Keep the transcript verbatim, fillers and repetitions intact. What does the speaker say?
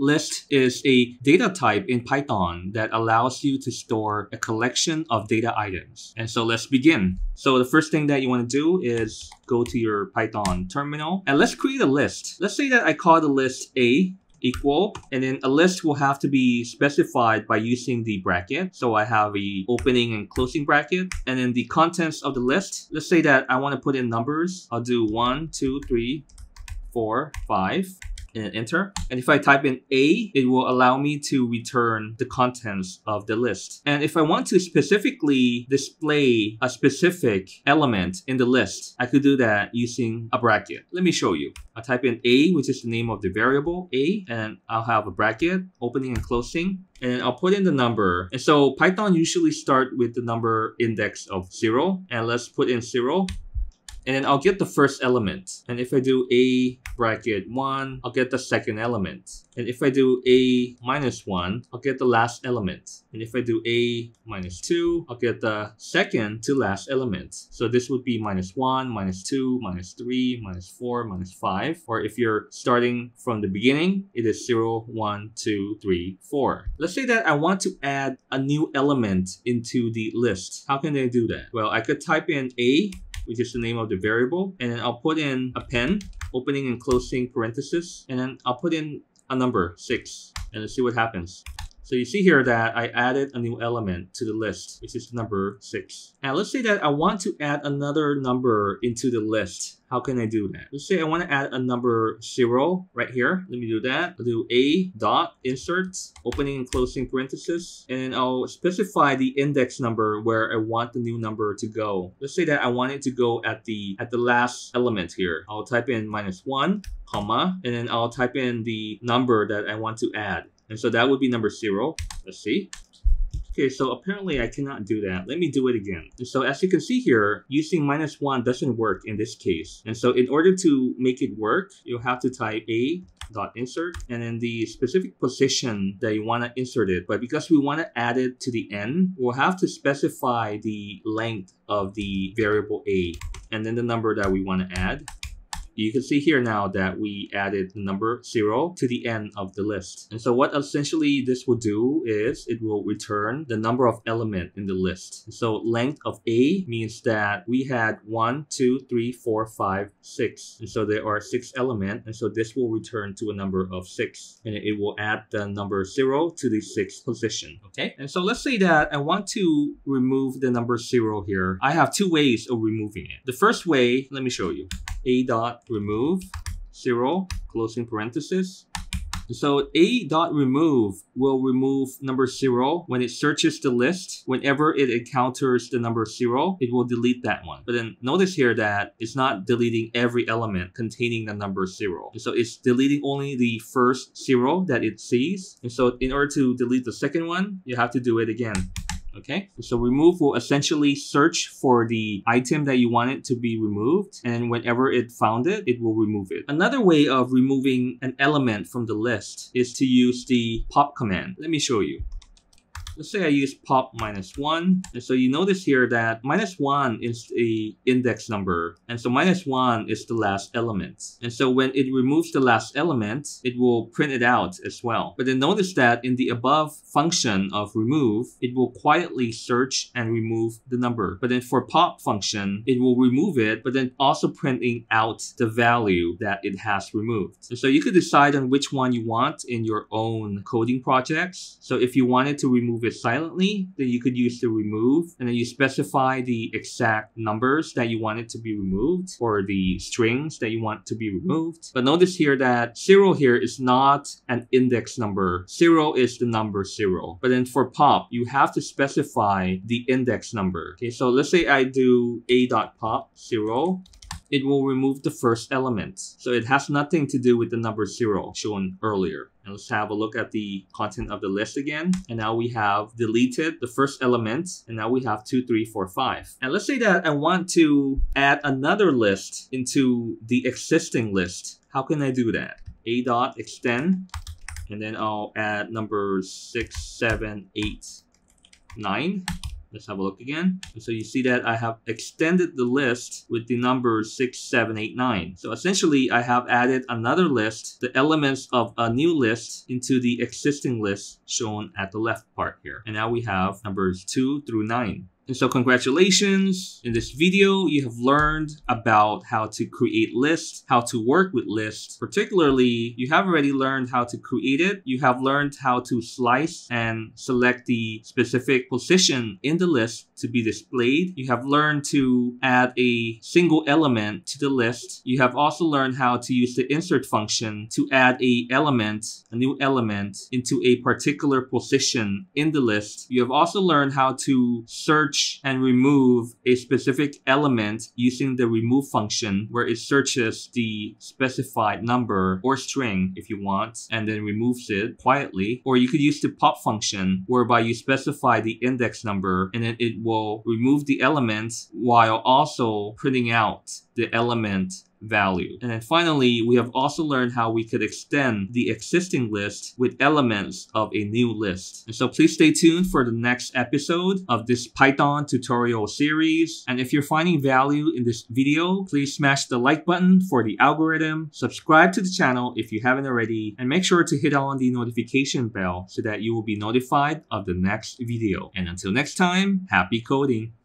List is a data type in Python that allows you to store a collection of data items. And so let's begin. So the first thing that you want to do is go to your Python terminal and let's create a list. Let's say that I call the list A equal, and then a list will have to be specified by using the bracket. So I have a opening and closing bracket, and then the contents of the list. Let's say that I want to put in numbers. I'll do one, two, three, four, five. And enter. And if I type in A, it will allow me to return the contents of the list. And if I want to specifically display a specific element in the list, I could do that using a bracket. Let me show you. I'll type in A, which is the name of the variable A, and I'll have a bracket, opening and closing, and I'll put in the number. And so Python usually starts with the number index of zero, and let's put in zero. And then I'll get the first element. And if I do A bracket one, I'll get the second element. And if I do A minus one, I'll get the last element. And if I do A minus two, I'll get the second to last element. So this would be minus one, minus two, minus three, minus four, minus five. Or if you're starting from the beginning, it is zero, one, two, three, four. Let's say that I want to add a new element into the list. How can I do that? Well, I could type in A, which is the name of the variable, and then I'll put in a pen, opening and closing parentheses, and then I'll put in a number, six, and let's see what happens. So you see here that I added a new element to the list, which is number six. Now let's say that I want to add another number into the list. How can I do that? Let's say I want to add a number zero right here. Let me do that. I'll do A dot insert, opening and closing parentheses, and then I'll specify the index number where I want the new number to go. Let's say that I want it to go at the at the last element here. I'll type in minus one, comma, and then I'll type in the number that I want to add. And so that would be number zero. Let's see. Okay, so apparently I cannot do that. Let me do it again. And so as you can see here, using minus one doesn't work in this case. And so in order to make it work, you'll have to type A dot insert and then the specific position that you want to insert it. But because we want to add it to the end, we'll have to specify the length of the variable A and then the number that we want to add. You can see here now that we added the number zero to the end of the list. And so what essentially this will do is it will return the number of element in the list. So length of A means that we had one, two, three, four, five, six. And so there are six elements. And so this will return to a number of six. And it will add the number zero to the sixth position. Okay. And so let's say that I want to remove the number zero here. I have two ways of removing it. The first way, let me show you. A dot remove zero, closing parenthesis. So A dot remove will remove number zero when it searches the list. Whenever it encounters the number zero, it will delete that one. But then notice here that it's not deleting every element containing the number zero. And so it's deleting only the first zero that it sees. And so in order to delete the second one, you have to do it again. Okay, so remove will essentially search for the item that you want it to be removed. And whenever it found it, it will remove it. Another way of removing an element from the list is to use the pop command. Let me show you. Let's say I use pop minus one. And so you notice here that minus one is the index number. And so minus one is the last element. And so when it removes the last element, it will print it out as well. But then notice that in the above function of remove, it will quietly search and remove the number. But then for pop function, it will remove it, but then also printing out the value that it has removed. And so you could decide on which one you want in your own coding projects. So if you wanted to remove it silently, then you could use the remove, and then you specify the exact numbers that you want it to be removed or the strings that you want to be removed. But notice here that zero here is not an index number. Zero is the number zero. But then for pop, you have to specify the index number. Okay, so let's say I do a dot pop zero. It will remove the first element. So it has nothing to do with the number zero shown earlier. And let's have a look at the content of the list again. And now we have deleted the first element. And now we have two, three, four, five. And let's say that I want to add another list into the existing list. How can I do that? A dot extend, and then I'll add numbers six, seven, eight, nine. Let's have a look again. So you see that I have extended the list with the numbers six, seven, eight, nine. So essentially I have added another list, the elements of a new list, into the existing list shown at the left part here. And now we have numbers two through nine. And so congratulations, in this video you have learned about how to create lists, how to work with lists. Particularly, you have already learned how to create it. You have learned how to slice and select the specific position in the list to be displayed. You have learned to add a single element to the list. You have also learned how to use the insert function to add a element, a new element, into a particular position in the list. You have also learned how to search and remove a specific element using the remove function, where it searches the specified number or string if you want and then removes it quietly. Or you could use the pop function, whereby you specify the index number and then it will remove the element while also printing out the element value. And then finally, we have also learned how we could extend the existing list with elements of a new list. And so please stay tuned for the next episode of this Python tutorial series. And if you're finding value in this video, please smash the like button for the algorithm, subscribe to the channel if you haven't already, and make sure to hit on the notification bell so that you will be notified of the next video. And until next time, happy coding!